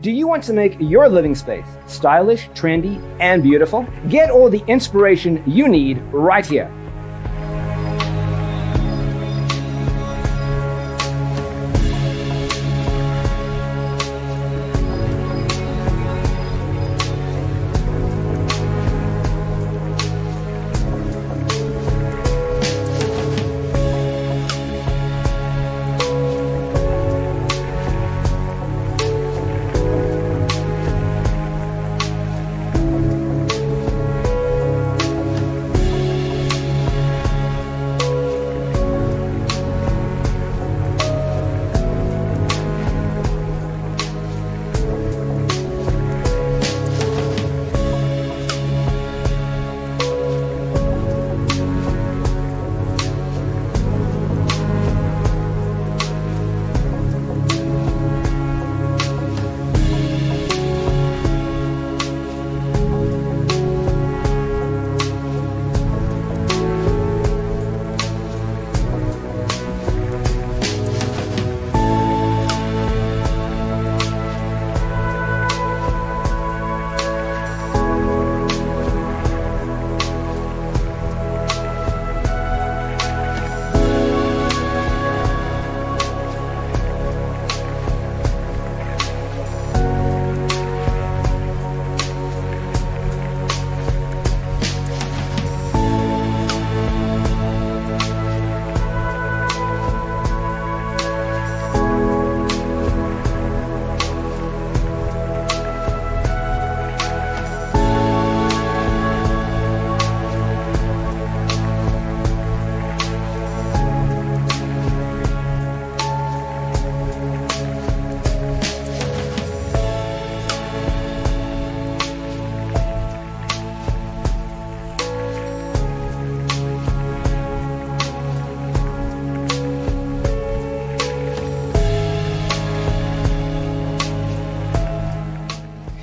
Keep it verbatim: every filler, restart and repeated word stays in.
Do you want to make your living space stylish, trendy, and beautiful? Get all the inspiration you need right here.